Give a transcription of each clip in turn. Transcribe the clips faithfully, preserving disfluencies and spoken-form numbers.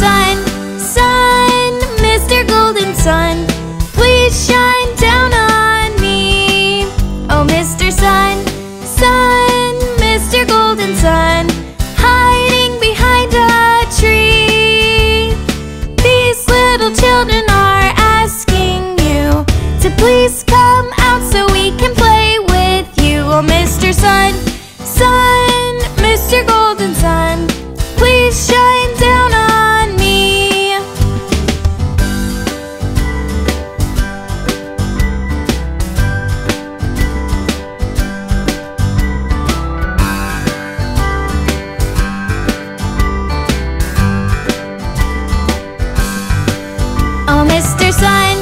sun, sun, Mister Golden Sun, please shine down on me. Oh, Mister Sun, sun, Mister Golden Sun, hiding behind a tree. These little children are asking you to please come out so we can play with you. Oh, Mister Sun, sun, Mister Golden Sun, please shine down on me. Oh, Mister Sun,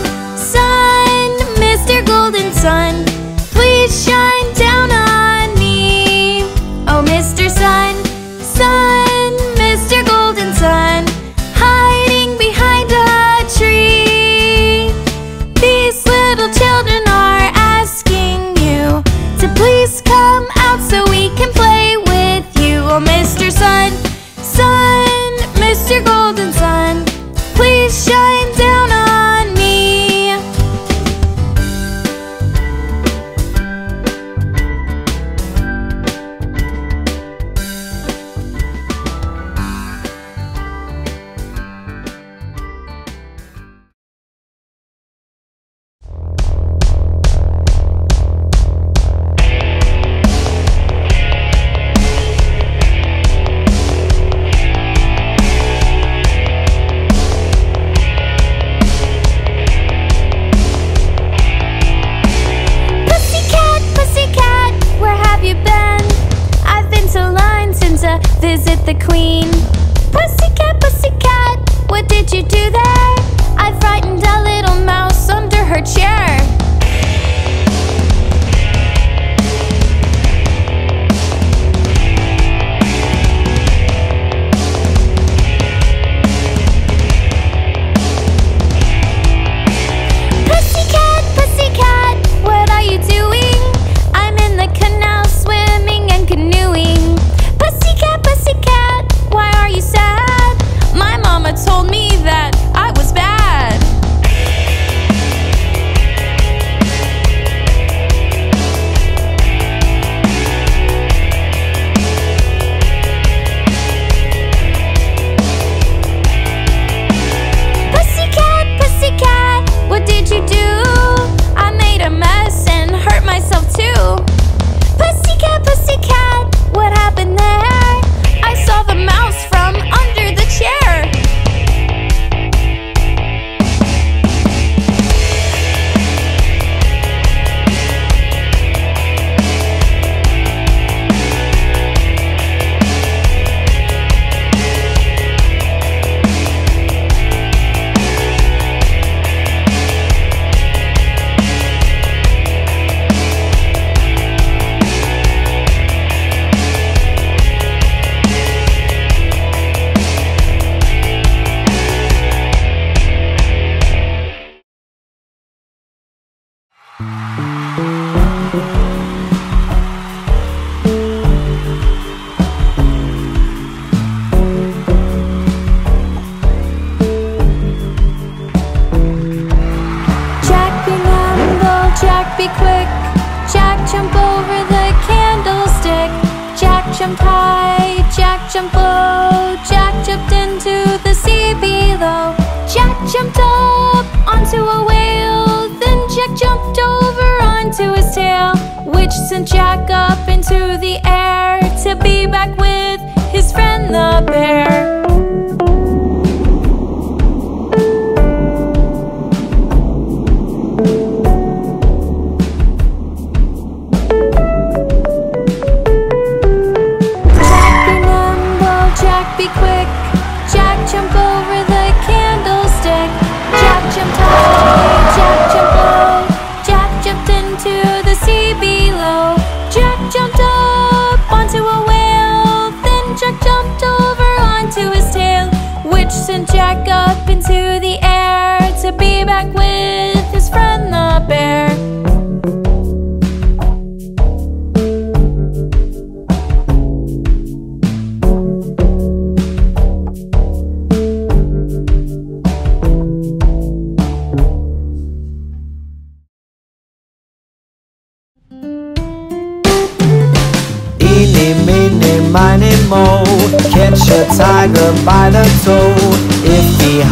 sun, Mister Golden Sun, please shine down on me. Oh, Mister Sun, sun, Mister Golden Sun, hiding behind a tree. These little children are asking you to please come out so we can play with you. Oh, Mister Sun, sun, Mister Golden Sun, please shine down on me. Visit the queen. Pussycat, pussycat, what did you do there? I frightened a little mouse under her chair. Pussycat, pussycat, what are you doing? I'm in the canal swimming and canoeing. Pussycat, pussycat, why are you sad? My mama told me that I was bad. Pussycat, pussycat, what did you do? I made a mess and hurt myself too. Pussycat, pussycat, what happened there? I saw the mouse from under the chair.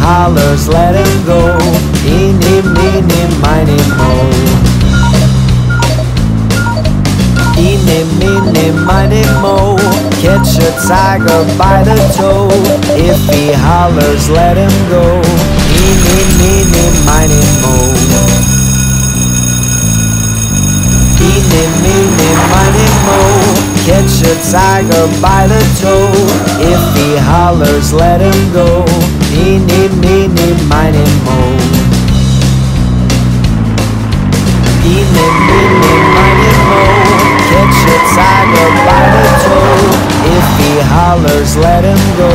hollers, let him go. Eeny, meeny, miny, moe. Eeny, meeny, miny, moe. Catch a tiger by the toe. If he hollers, let him go. Eeny, meeny, miny, moe. Eeny, meeny, miny, moe. Catch a tiger by the toe. If he hollers, let him go. Eeny, meeny, miny, moe. Eeny, meeny, miny, moe. Catch a tiger by the toe. If he hollers, let him go.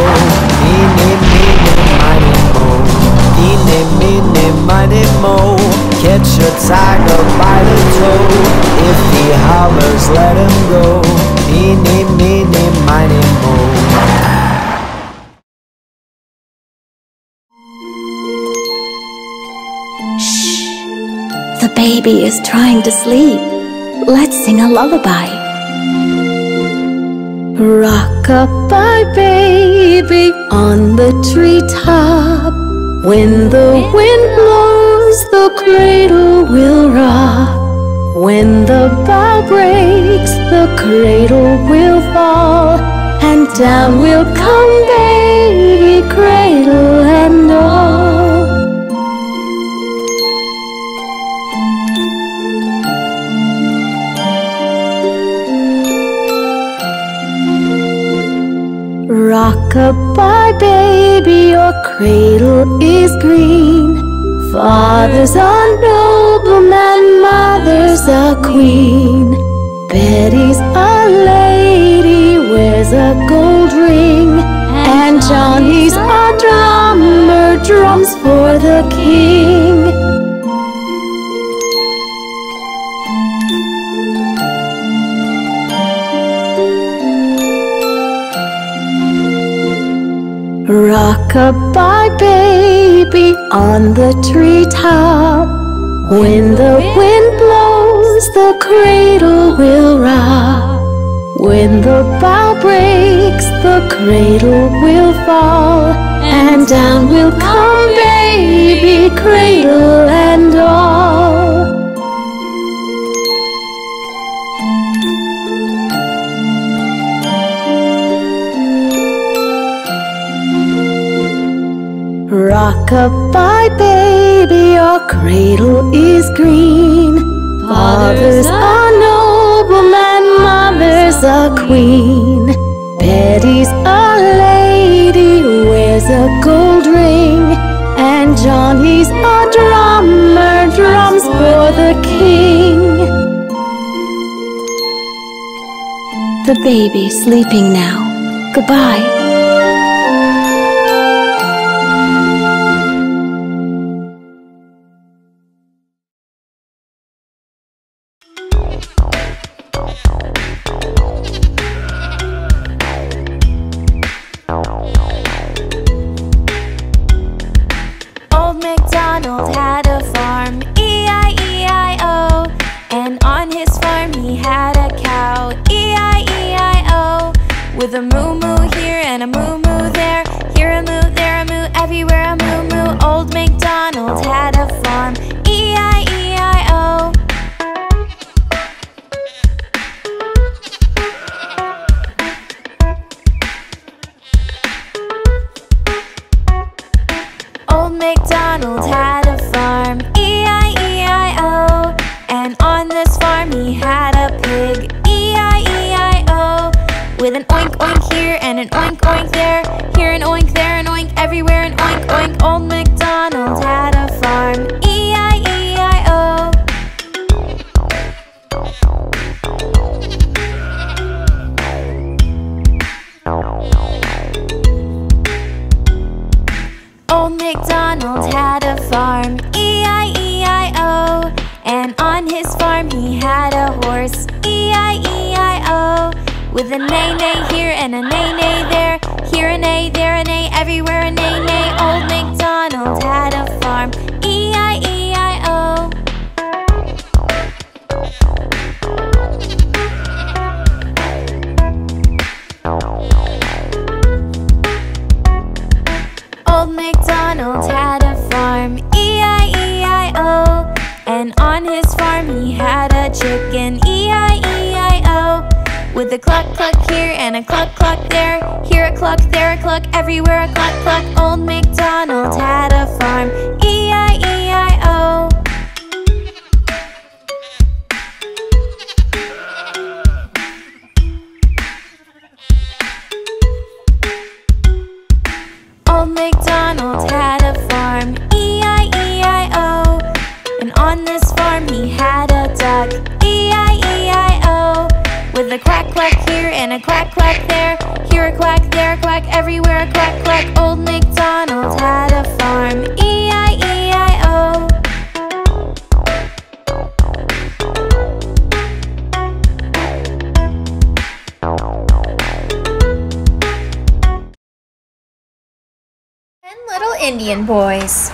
Eeny, meeny, miny, moe. Eeny, meeny, miny, moe. Catch a tiger by the toe. If he hollers, let him go. Eeny, meeny, miny, moe. The baby is trying to sleep. Let's sing a lullaby. Rock-a-bye, baby, on the treetop. When the wind blows, the cradle will rock. When the bough breaks, the cradle will fall. And down will come baby, cradle and all. Rock-a-bye, baby, your cradle is green. Father's a nobleman, mother's a queen. Betty's a lady, wears a gold ring. And Johnny's a drummer, drums for the king. Rock-a-bye, baby, on the treetop. When the wind blows, the cradle will rock. When the bough breaks, the cradle will fall. And down will come baby, cradle and all. Rock-a-bye, baby, your cradle is green. Father's a nobleman, mother's a queen. Betty's a lady, wears a gold ring. And Johnny's a drummer, drums for the king. The baby's sleeping now. Goodbye. Old MacDonald had a farm, E I E I O. And on his farm he had a chicken, E I E I O. With a cluck cluck here and a cluck cluck there, here a cluck, there a cluck, everywhere a cluck cluck. Old MacDonald had a farm, E I E I O. Old MacDonald had a farm, E I E I O. And on this farm he had a duck, E I E I O. With a quack quack here and a quack quack there, here a quack, there a quack, everywhere a quack quack. Old MacDonald had a farm, E I E I O. Little Indian boys.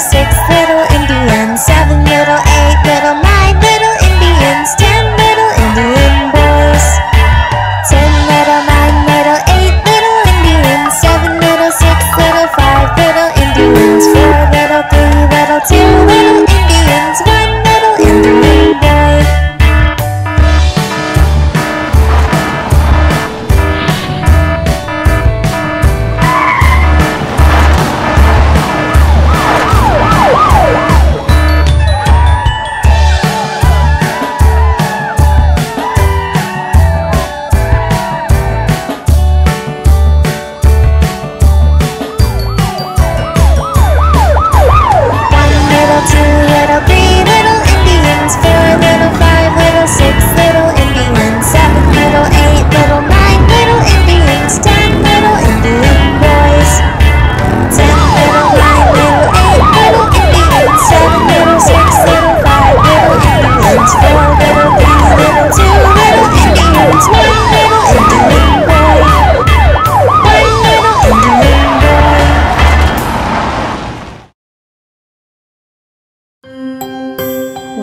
Six little Indians, seven little, eight little, nine little Indians, ten little Indian boys. Ten little, nine little, eight little Indians, seven little, six little, five little Indians, four little, three little, two little Indians, one little Indian boy.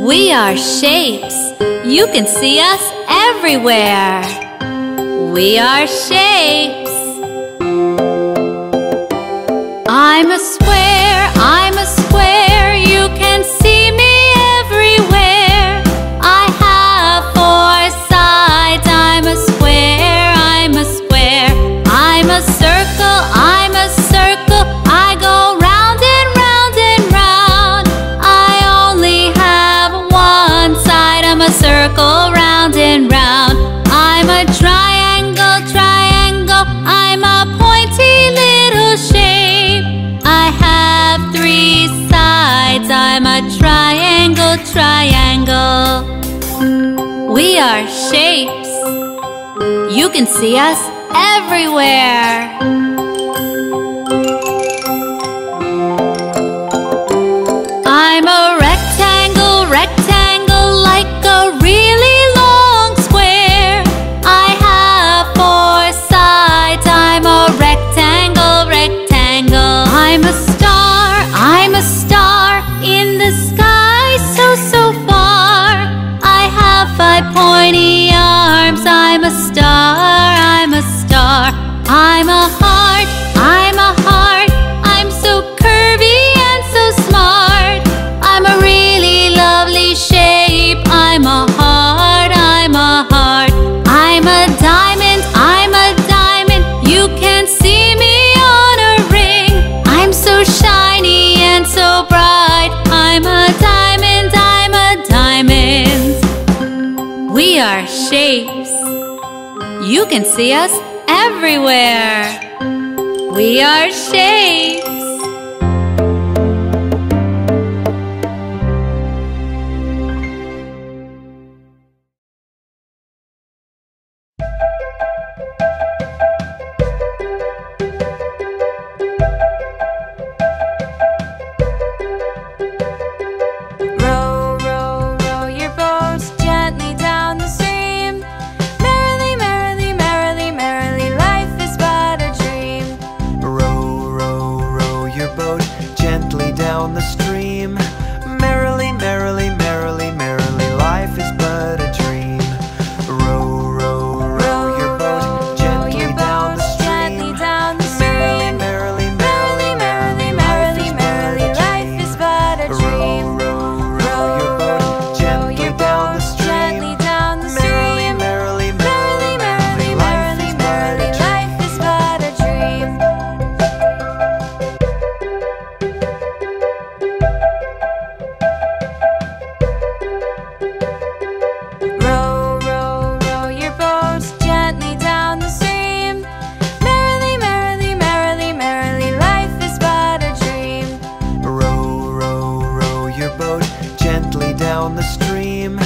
We are shapes. You can see us everywhere. We are shapes. I'm a square, I'm a square. You can see me everywhere. I have four sides. I'm a square, I'm a square. I'm a circle, I'm a circle. I go round and round and round. I only have one side. I'm a circle, round and round. I'm a triangle, triangle. I'm a pointy little shape. I have three sides. I'm a triangle, triangle. We are shapes. You can see us everywhere. I'm a rectangle, rectangle, like a really long square. I have four sides. I'm a rectangle, rectangle. I'm a star, I'm a star, in the sky so, so far. I have five pointy arms. I'm a star, I'm a star. I'm a heart, I'm a heart. I'm so curvy and so smart. I'm a really lovely shape. I'm a heart, I'm a heart. I'm a diamond, I'm a diamond. You can see me on a ring. I'm so shiny and so bright. I'm a diamond, I'm a diamond. We are shapes. You can see us everywhere. We are shapes. down the stream. Merrily, merrily, merrily, merrily, life is but a dream. Row, row, row, row your boat gently, your boat down, the gently down the stream. Merrily, merrily, merrily, merrily, merrily, merrily, life is but a dream. Row, row, row, row your boat gently, your boat down, the gently down the stream. Merrily, merrily, merrily, merrily, merrily, merrily, life is but a dream. Down the stream,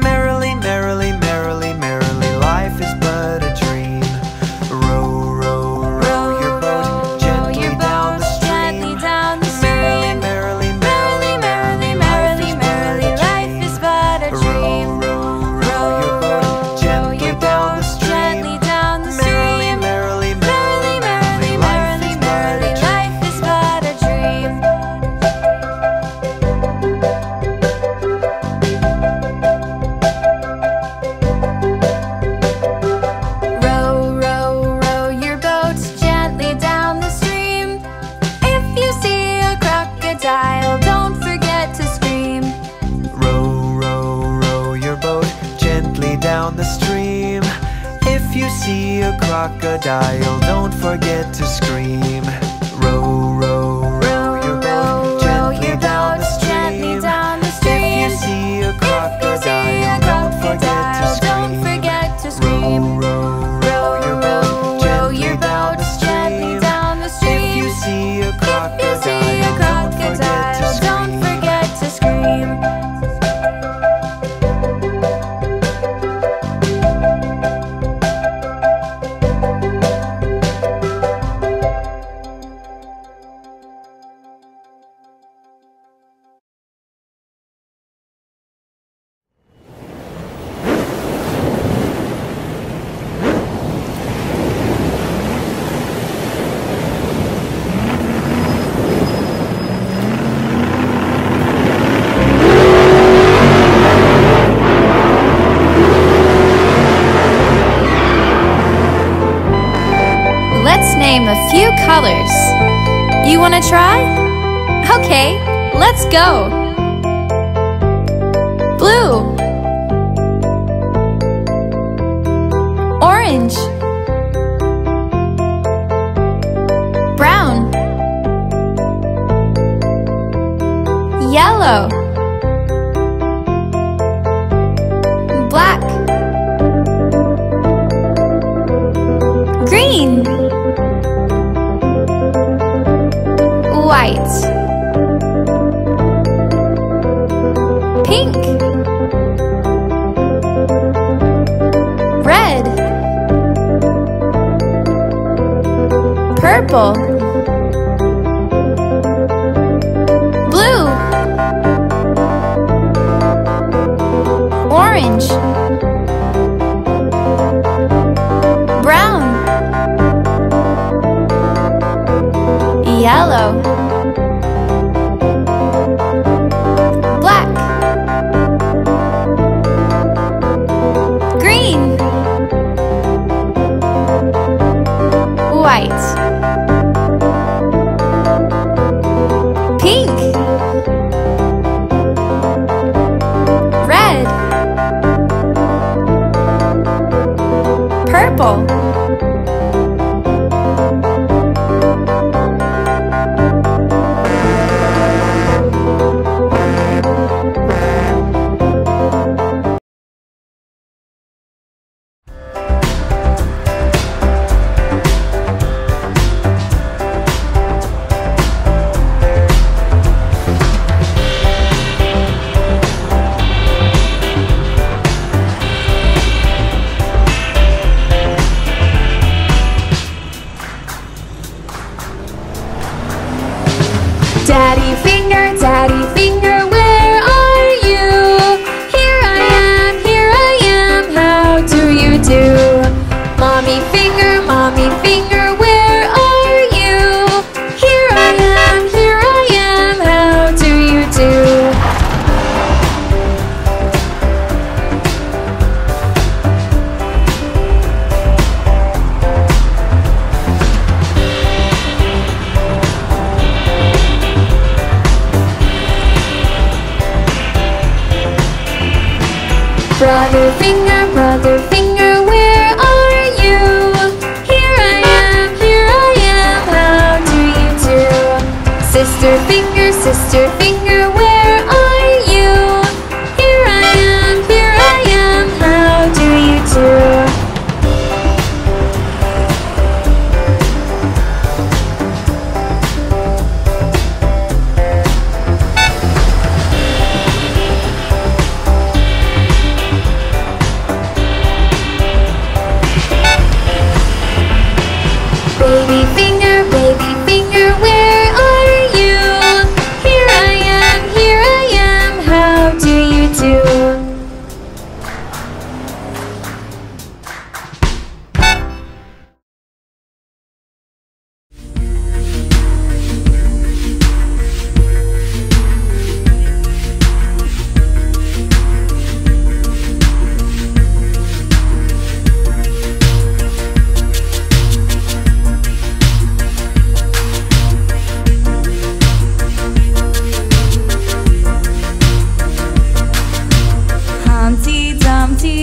merrily, merrily, merrily, merrily, life is but a dream. Row, row, row, row your boat gently, your boat down, the gently down the stream. Merrily, merrily, merrily, merrily, merrily, merrily, life is but a dream. Row, row, row, row your boat gently, your boat down, the gently down the stream. Merrily, merrily, merrily, merrily, merrily, merrily, life is but a dream. Don't forget to scream. Row, row, row your boat gently down the stream. If you see a crocodile, don't forget to scream. Row, row, row your boat gently down the stream. If you see a crocodile, don't forget to scream. Don't forget to scream. Row, row, row, row your boat gently down the stream. If you see a crocodile, don't forget to scream. Name a few colors. You want to try? Okay, let's go. Blue, orange, brown, yellow, black, green, white, pink, red, purple, blue, orange, brown, yellow, pink, red, purple, finger, where are you? Here I am, here I am, how Brother finger, brother finger, where are you? Here I am, here I am, how do you do? Sister finger, sister finger, where are you? Here I am, here I am, how do you do?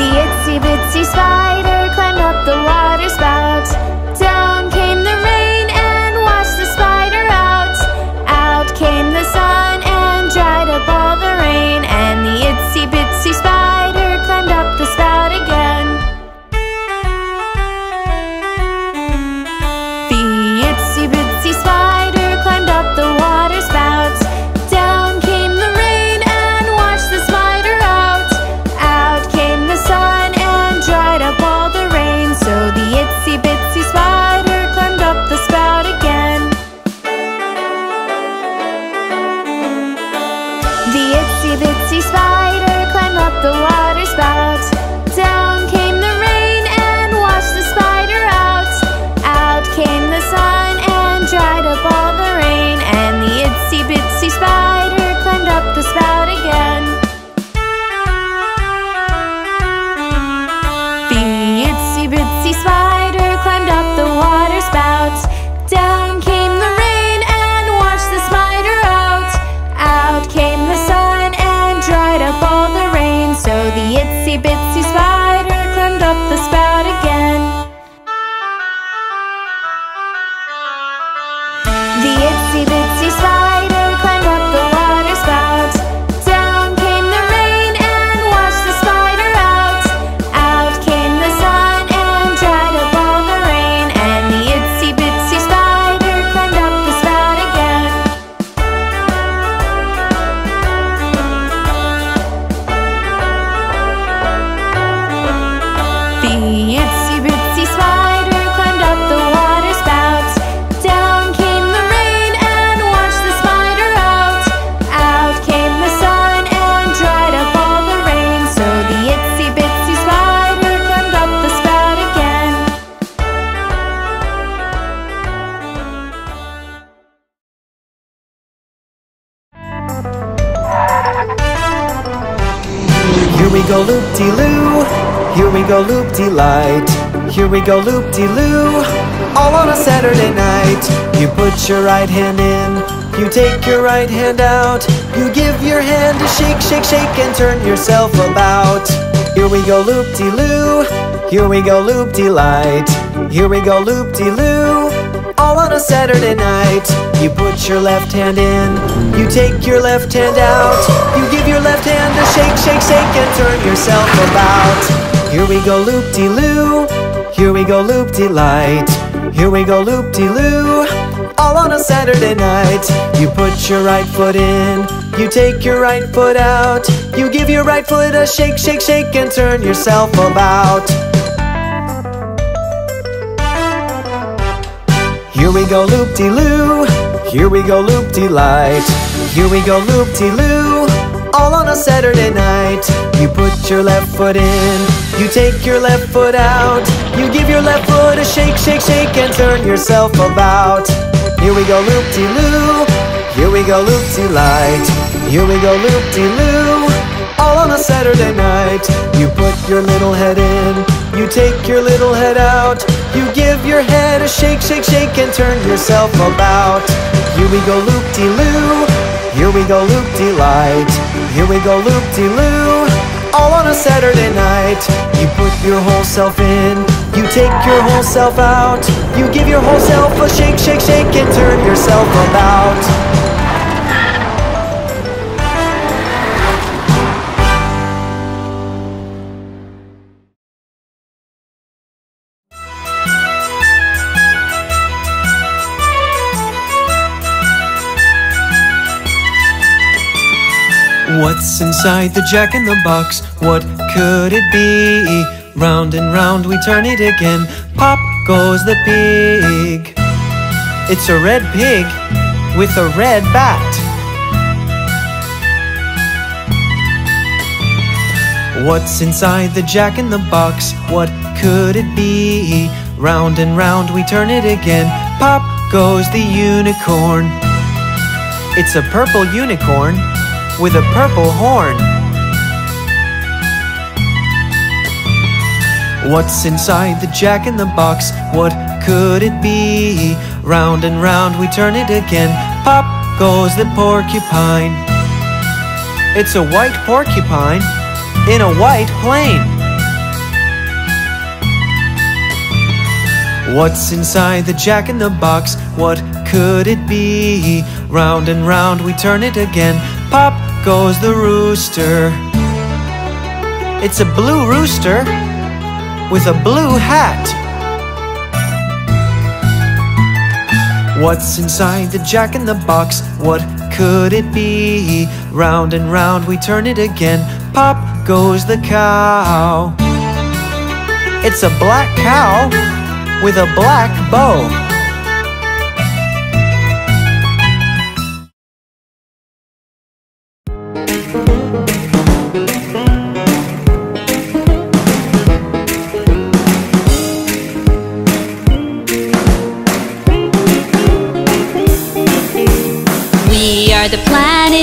Bitsy bitsy spider. go loop-de-loo, here we go loop-de-light, here we go loop-de-loo, all on a Saturday night. You put your right hand in, you take your right hand out, you give your hand a shake, shake, shake, and turn yourself about. Here we go loop-de-loo, here we go loop-de-light, here we go loop-de-loo, all on a Saturday night. You put your left hand in, you take your left hand out, you give your left hand a shake, shake, shake, and turn yourself about. Here we go loop-de-loo, here we go loop-de-light, here we go loop-de-loo, all on a Saturday night. You put your right foot in, you take your right foot out, you give your right foot a shake, shake, shake, and turn yourself about. Here we go loop-de-loo, here we go loop-de-light, here we go loop-de-loo, all on a Saturday night. You put your left foot in, you take your left foot out, you give your left foot a shake, shake, shake, and turn yourself about. Here we go loop-de-loo, here we go loop-de-light, here we go loop-de-loo, all on a Saturday night. You put your little head in, you take your little head out, you give your head a shake, shake, shake, and turn yourself about. Here we go loop-de-loo, here we go loop-de-light, here we go loop-de-loo, all on a Saturday night. You put your whole self in, you take your whole self out, you give your whole self a shake, shake, shake, and turn yourself about. What's inside the jack-in-the-box? What could it be? Round and round we turn it again. Pop goes the pig. It's a red pig with a red bat. What's inside the jack-in-the-box? What could it be? Round and round we turn it again. Pop goes the unicorn. It's a purple unicorn with a purple horn. What's inside the jack-in-the-box? What could it be? Round and round we turn it again. Pop goes the porcupine. It's a white porcupine in a white plane. What's inside the jack-in-the-box? What could it be? Round and round we turn it again. Pop goes the rooster. It's a blue rooster with a blue hat. What's inside the jack-in-the-box? What could it be? Round and round we turn it again. Pop goes the cow. It's a black cow with a black bow.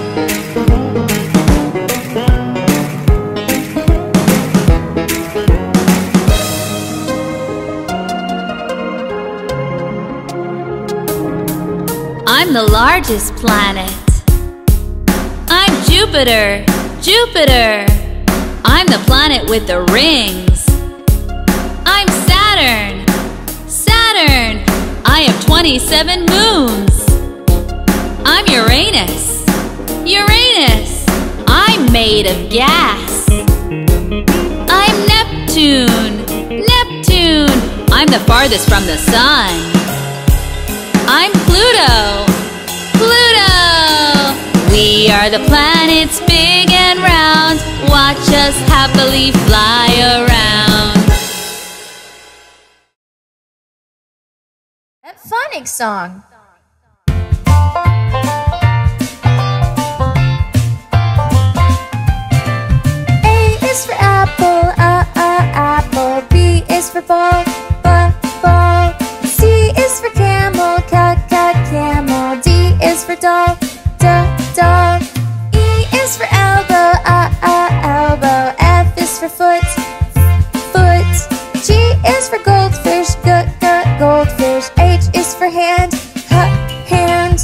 I'm the largest planet. I'm Jupiter, Jupiter. I'm the planet with the rings. I'm Saturn. Saturn, Saturn, I have twenty-seven moons. I'm Uranus, Uranus, I'm made of gas. I'm Neptune, Neptune, I'm the farthest from the sun. I'm Pluto, Pluto, we are the planets big and round. Watch us happily fly around. That phonics song. A is for apple, uh, uh, apple. B is for ball, buh, ball. C is for camel, ca, ca, camel. D is for doll, duh, doll. E is for elbow, uh, uh, elbow. F is for foot, foot. G is for goldfish, guh, guh, goldfish. H is for hand, ha, hand.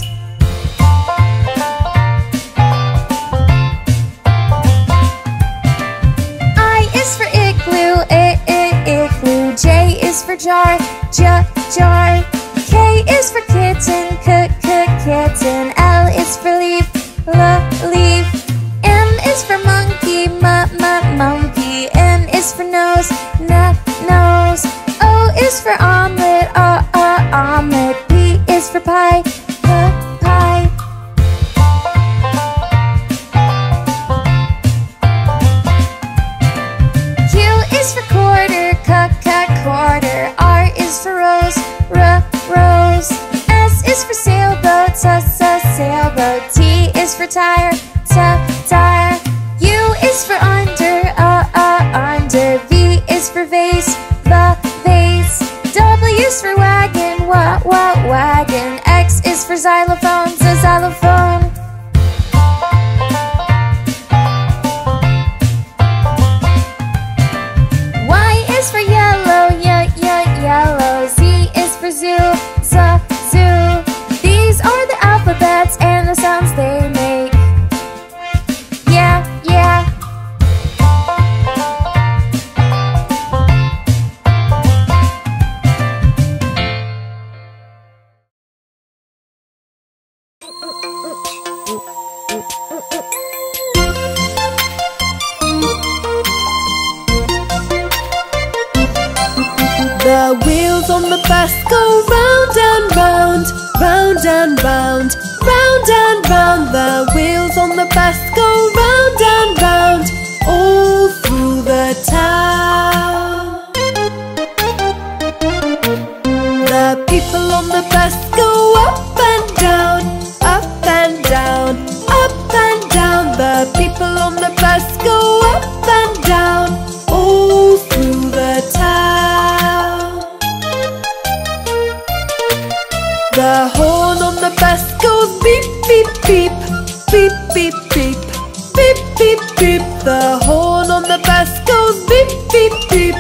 I is for igloo, I, I, igloo. J is for jar, j, jar. K is for kitten, k, k, kitten. L is for leaf, l, leaf. M is for monkey, m, m, monkey. N is for nose, n, nose. O is for omelet, o, o, omelet. P is for pie, p, pie. Q is for quarter, c, c, quarter. R is for rose, r, rose. S is for sailboat, s, s, sailboat. T is for tire, t, tire. U is for under, uh, uh, under. V is for vase, the vase. W is for wagon, wa, wa, wagon. X is for xylophone, z, xylophone. Y is for yellow, y, y, yellow. Z is for zoo, z, zoo. These are the alphabets and the sounds they make. Yeah, yeah. The wheels on the bus go round and round, round and round, round and round. The wheels on the bus go round and round, all through the town. The people on the bus go up and down, up and down, up and down. The people on the bus go up and down, all through the town. The horn on the bus goes beep, beep, beep, beep, beep, beep, beep, beep, beep. The horn on the bus goes beep, beep, beep,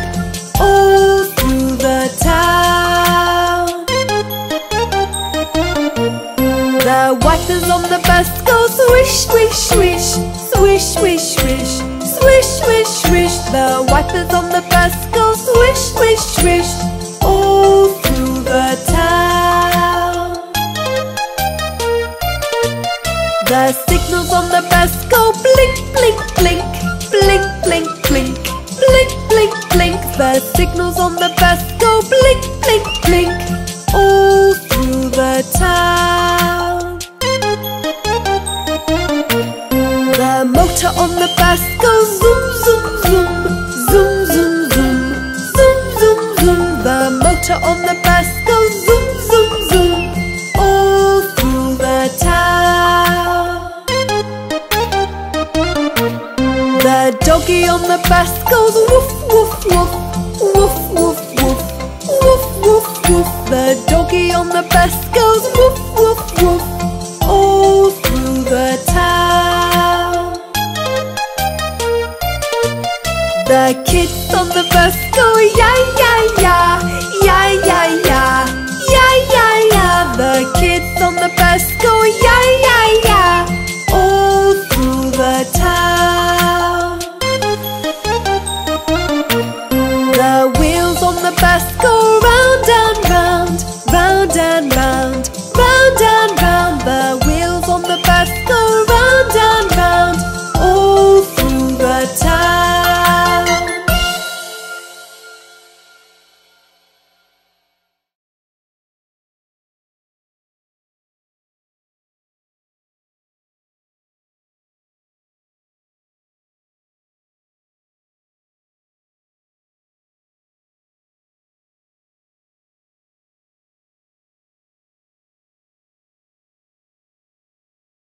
all through the town. The wipers on the bus go swish, swish, swish, swish, swish, swish, swish, swish, swish. The wipers on the bus go swish, swish, swish, all through the town. The signals on the bus go blink, blink, blink, blink, blink, blink, blink, blink, blink. The signals on the bus go blink, blink, blink, all through the town. The motor on the bus goes zoom, zoom, zoom, zoom, zoom, zoom, zoom, zoom, zoom. The motor on the bus goes zoom, zoom, zoom, all through the town. The doggy on the bus goes woof, woof, woof, woof, woof, woof, woof, woof, woof. The doggy on the bus goes woof, woof, woof, all through the town. The kids on the bus go yay, yay.